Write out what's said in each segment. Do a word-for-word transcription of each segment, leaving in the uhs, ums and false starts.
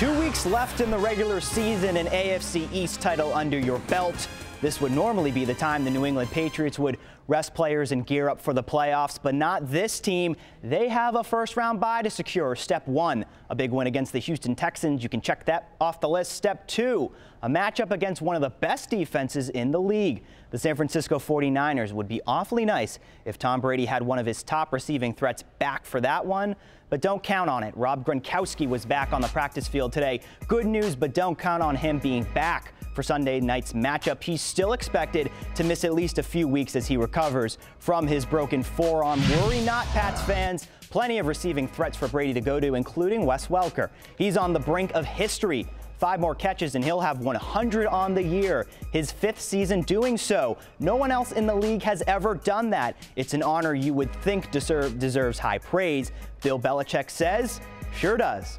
Two weeks left in the regular season, an A F C East title under your belt. This would normally be the time the New England Patriots would rest players and gear up for the playoffs, but not this team. They have a first-round bye to secure. Step one, a big win against the Houston Texans. You can check that off the list. Step two, a matchup against one of the best defenses in the league. The San Francisco forty-niners would be awfully nice if Tom Brady had one of his top receiving threats back for that one, but don't count on it. Rob Gronkowski was back on the practice field today. Good news, but don't count on him being back for Sunday night's matchup. He's still expected to miss at least a few weeks as he recovers from his broken forearm. Worry not, Pats fans. Plenty of receiving threats for Brady to go to, including Wes Welker. He's on the brink of history. Five more catches and he'll have one hundred on the year, his fifth season doing so. No one else in the league has ever done that. It's an honor you would think deserve, deserves high praise. Bill Belichick says, sure does.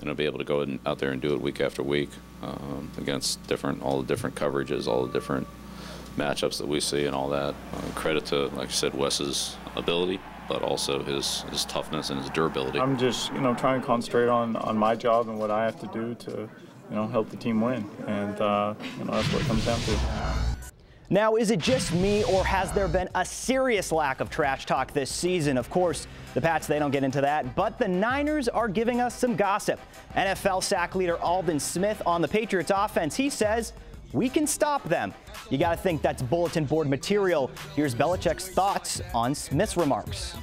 And he'll be able to go in, out there and do it week after week. Um, against different, all the different coverages, all the different matchups that we see and all that. Uh, credit to, like I said, Wes's ability, but also his, his toughness and his durability. I'm just, you know, trying to concentrate on, on my job and what I have to do to, you know, help the team win. And, uh, you know, that's what it comes down to. Now, is it just me, or has there been a serious lack of trash talk this season? Of course, the Pats, they don't get into that, but the Niners are giving us some gossip. N F L sack leader Aldon Smith on the Patriots offense, he says, we can stop them. You gotta think that's bulletin board material. Here's Belichick's thoughts on Smith's remarks.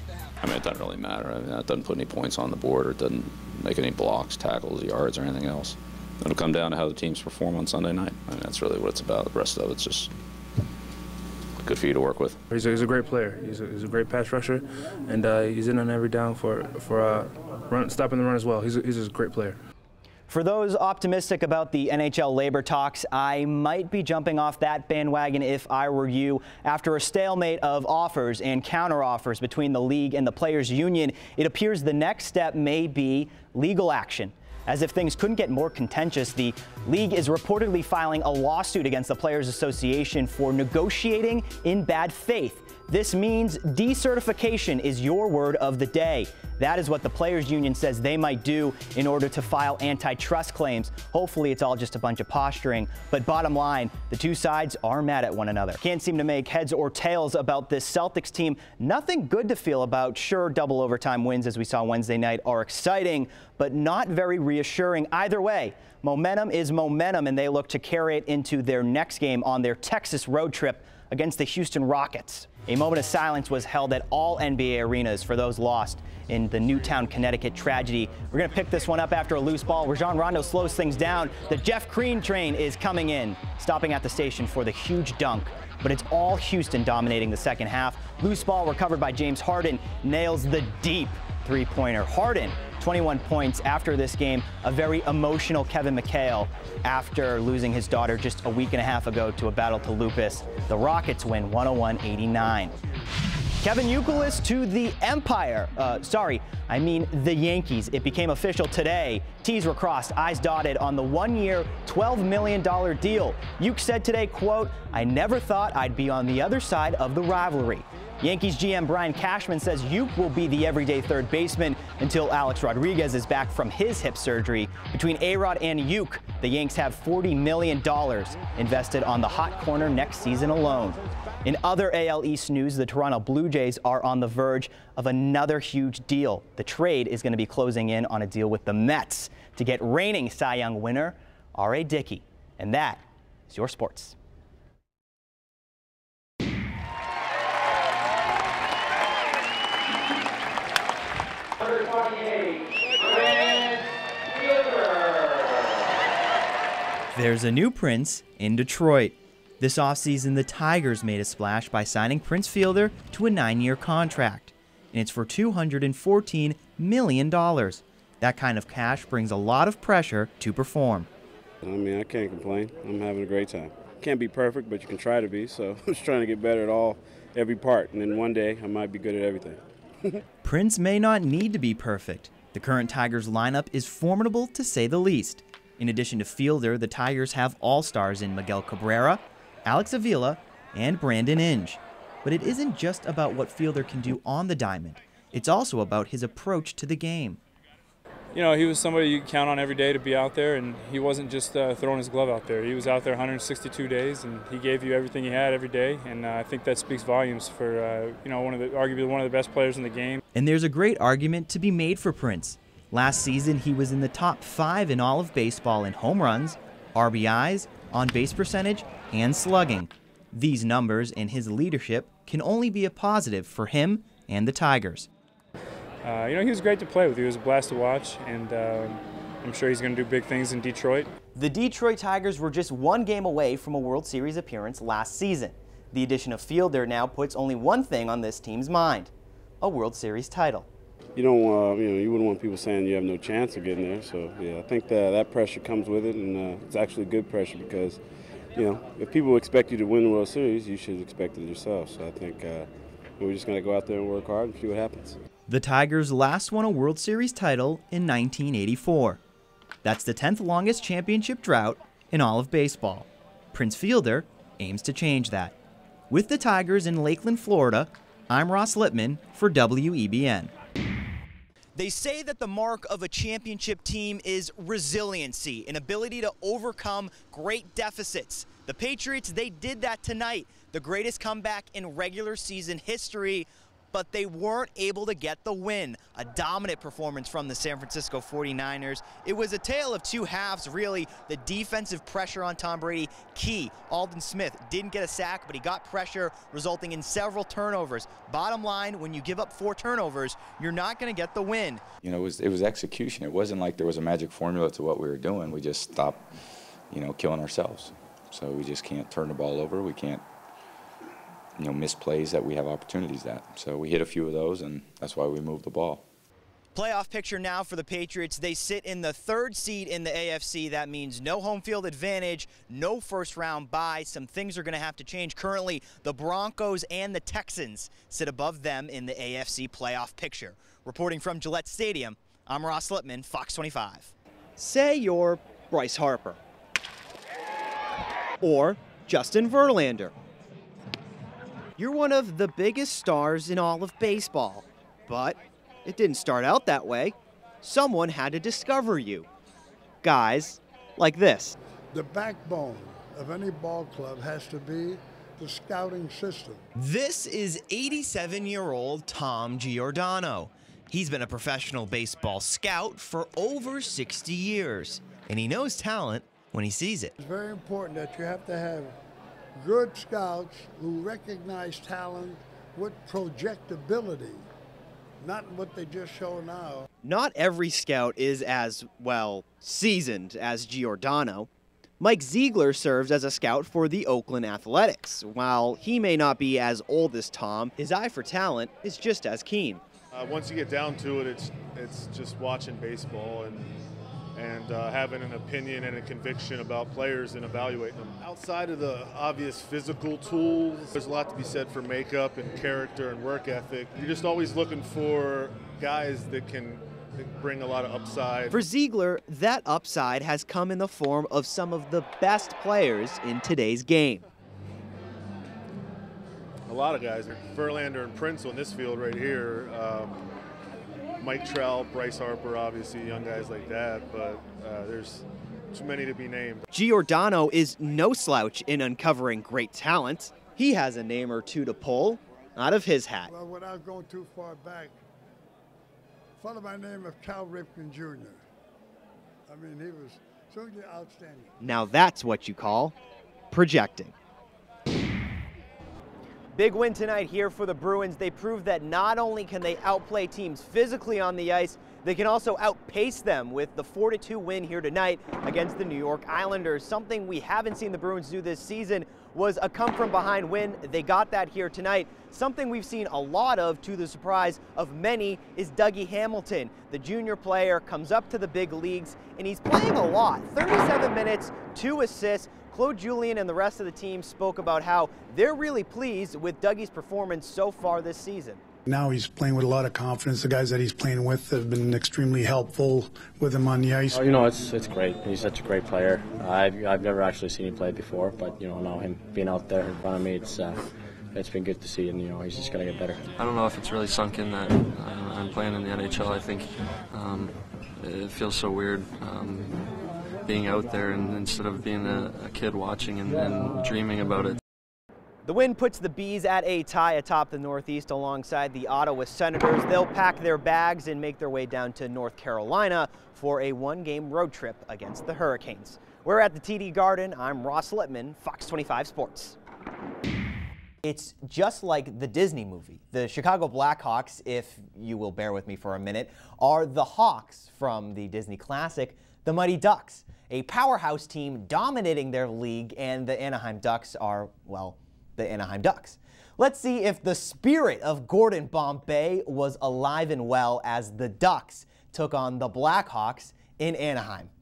I mean, it doesn't really matter. I mean, that doesn't put any points on the board, or it doesn't make any blocks, tackles, yards, or anything else. It'll come down to how the teams perform on Sunday night. I mean, that's really what it's about. The rest of it's just good for you to work with. He's a, he's a great player. He's a, he's a great pass rusher, and uh, he's in on every down for for uh, run, stopping the run as well. He's a, he's a great player. For those optimistic about the N H L labor talks, I might be jumping off that bandwagon if I were you. After a stalemate of offers and counteroffers between the league and the players' union, it appears the next step may be legal action. As if things couldn't get more contentious, the league is reportedly filing a lawsuit against the Players Association for negotiating in bad faith. This means decertification is your word of the day. That is what the Players Union says they might do in order to file antitrust claims. Hopefully it's all just a bunch of posturing, but bottom line, the two sides are mad at one another. Can't seem to make heads or tails about this Celtics team. Nothing good to feel about. Sure, double overtime wins, as we saw Wednesday night, are exciting, but not very reassuring. Either way, momentum is momentum, and they look to carry it into their next game on their Texas road trip against the Houston Rockets. A moment of silence was held at all N B A arenas for those lost in the Newtown, Connecticut tragedy. We're gonna pick this one up after a loose ball. Rajon Rondo slows things down. The Jeff Green train is coming in, stopping at the station for the huge dunk. But it's all Houston dominating the second half. Loose ball recovered by James Harden, nails the deep three-pointer. Harden, twenty-one points after this game. A very emotional Kevin McHale after losing his daughter just a week and a half ago to a battle to lupus. The Rockets win one oh one eighty-nine. Kevin Youkilis to the Empire. Uh, sorry, I mean the Yankees. It became official today. T's were crossed, I's dotted on the one-year, twelve million dollar deal. Youk said today, quote, I never thought I'd be on the other side of the rivalry. Yankees G M Brian Cashman says Youk will be the everyday third baseman until Alex Rodriguez is back from his hip surgery. Between A-Rod and Youk, the Yanks have forty million dollars invested on the hot corner next season alone. In other A L East news, the Toronto Blue Jays are on the verge of another huge deal. The trade is going to be closing in on a deal with the Mets to get reigning Cy Young winner R A Dickey. And that is your sports. There's a new Prince in Detroit. This offseason, the Tigers made a splash by signing Prince Fielder to a nine-year contract, and it's for two hundred fourteen million dollars. That kind of cash brings a lot of pressure to perform. I mean, I can't complain. I'm having a great time. Can't be perfect, but you can try to be, so I'm just trying to get better at all, every part, and then one day I might be good at everything. Prince may not need to be perfect. The current Tigers lineup is formidable, to say the least. In addition to Fielder, the Tigers have all-stars in Miguel Cabrera, Alex Avila, and Brandon Inge. But it isn't just about what Fielder can do on the diamond. It's also about his approach to the game. you know, he was somebody you could count on every day to be out there, and he wasn't just uh, throwing his glove out there. He was out there one hundred sixty-two days, and he gave you everything he had every day, and uh, I think that speaks volumes for, uh, you know, one of the, arguably one of the best players in the game. And there's a great argument to be made for Prince. Last season, he was in the top five in all of baseball in home runs, R B Is, on-base percentage, and slugging. These numbers and his leadership can only be a positive for him and the Tigers. Uh, you know, he was great to play with. He was a blast to watch, and uh, I'm sure he's going to do big things in Detroit. The Detroit Tigers were just one game away from a World Series appearance last season. The addition of Fielder now puts only one thing on this team's mind, a World Series title. You don't want, you know, you wouldn't want people saying you have no chance of getting there. So, yeah, I think that, that pressure comes with it, and uh, it's actually good pressure because, you know, if people expect you to win the World Series, you should expect it yourself. So I think uh, we're just going to go out there and work hard and see what happens. The Tigers last won a World Series title in nineteen eighty-four. That's the tenth longest championship drought in all of baseball. Prince Fielder aims to change that. With the Tigers in Lakeland, Florida, I'm Ross Lippman for W E B N. They say that the mark of a championship team is resiliency, an ability to overcome great deficits. The Patriots, they did that tonight, the greatest comeback in regular season history, but they weren't able to get the win. A dominant performance from the San Francisco forty-niners. It was a tale of two halves, really. The defensive pressure on Tom Brady, key. Aldon Smith didn't get a sack, but he got pressure, resulting in several turnovers. Bottom line, when you give up four turnovers, you're not going to get the win. You know, it was, it was execution. It wasn't like there was a magic formula to what we were doing. We just stopped, you know, killing ourselves. So we just can't turn the ball over. We can't, you know, misplays that we have opportunities at. So we hit a few of those, and that's why we moved the ball. Playoff picture now for the Patriots. They sit in the third seed in the A F C. That means no home field advantage, no first round bye. Some things are going to have to change. Currently, the Broncos and the Texans sit above them in the A F C playoff picture. Reporting from Gillette Stadium, I'm Ross Lippman, Fox twenty-five. Say you're Bryce Harper or Justin Verlander. You're one of the biggest stars in all of baseball, but it didn't start out that way. Someone had to discover you. Guys like this. The backbone of any ball club has to be the scouting system. This is eighty-seven-year-old Tom Giordano. He's been a professional baseball scout for over sixty years, and he knows talent when he sees it. It's very important that you have to have good scouts who recognize talent with projectability, not what they just show now. Not every scout is as well seasoned as Giordano. Mike Ziegler serves as a scout for the Oakland Athletics. While he may not be as old as Tom, his eye for talent is just as keen. Uh, once you get down to it, it's it's just watching baseball and and uh, having an opinion and a conviction about players and evaluating them. Outside of the obvious physical tools, there's a lot to be said for makeup and character and work ethic. You're just always looking for guys that can bring a lot of upside. For Ziegler, that upside has come in the form of some of the best players in today's game. A lot of guys. Verlander and Prince on this field right here. Um, Mike Trowell, Bryce Harper, obviously, young guys like that, but uh, there's too many to be named. Giordano is no slouch in uncovering great talent. He has a name or two to pull out of his hat. Well, without going too far back, a fellow by the name of Cal Ripken Junior I mean, he was truly outstanding. Now that's what you call projecting. Big win tonight here for the Bruins. They proved that not only can they outplay teams physically on the ice, they can also outpace them with the four to two win here tonight against the New York Islanders. Something we haven't seen the Bruins do this season was a come-from-behind win. They got that here tonight. Something we've seen a lot of, to the surprise of many, is Dougie Hamilton. The junior player comes up to the big leagues, and he's playing a lot. thirty-seven minutes, two assists. Claude Julian and the rest of the team spoke about how they're really pleased with Dougie's performance so far this season. Now he's playing with a lot of confidence. The guys that he's playing with have been extremely helpful with him on the ice. Oh, you know, it's it's great. He's such a great player. I've, I've never actually seen him play before, but, you know, now him being out there in front of me, it's, uh, it's been good to see, and you know he's just got to get better. I don't know if it's really sunk in that uh, I'm playing in the N H L. I think um, it feels so weird um, being out there and instead of being a, a kid watching and, and dreaming about it. The win puts the Bees at a tie atop the Northeast alongside the Ottawa Senators. They'll pack their bags and make their way down to North Carolina for a one-game road trip against the Hurricanes. We're at the T D Garden. I'm Ross Lippman, Fox twenty-five Sports. It's just like the Disney movie. The Chicago Blackhawks, if you will bear with me for a minute, are the Hawks from the Disney classic, The Mighty Ducks, a powerhouse team dominating their league, and the Anaheim Ducks are, well, the Anaheim Ducks. Let's see if the spirit of Gordon Bombay was alive and well as the Ducks took on the Blackhawks in Anaheim.